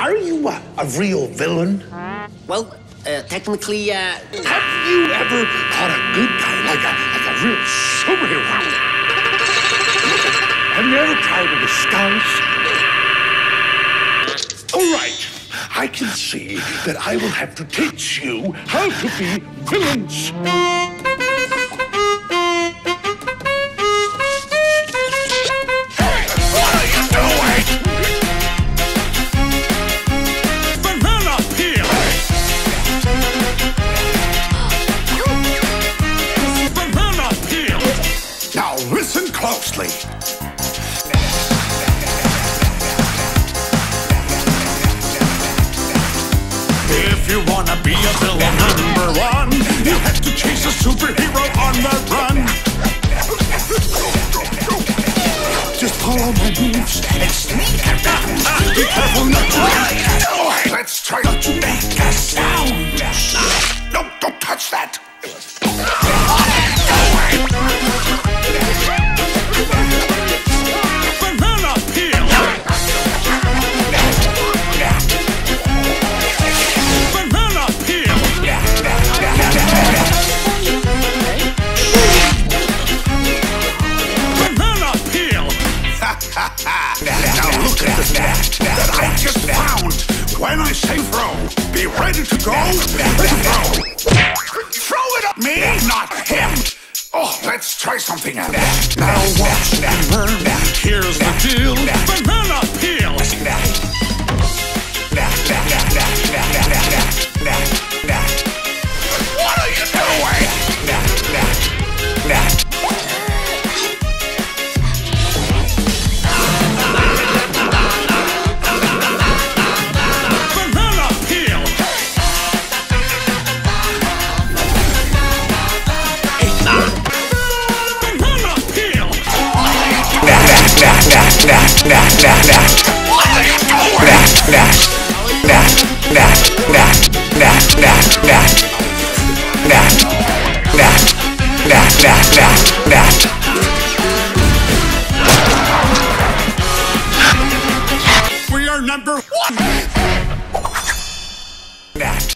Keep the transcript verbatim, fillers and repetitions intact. Are you a, a real villain? Well, uh, technically, uh... have you ever caught a good guy, like a, like a real superhero? Have you ever tried to disguise? All right, I can see that I will have to teach you how to be villains. Listen closely. If you want to be a villain number one, you have to chase a superhero on the run. Just follow my moves and sneak around. Be careful not to make. Let's try not to make a sound. No, don't touch that. When I say throw, be ready to go. Throw. Throw it at me, not him. Oh, let's try something else. Now watch and learn. Here's the deal. Banana peel. What are you doing? We are number one.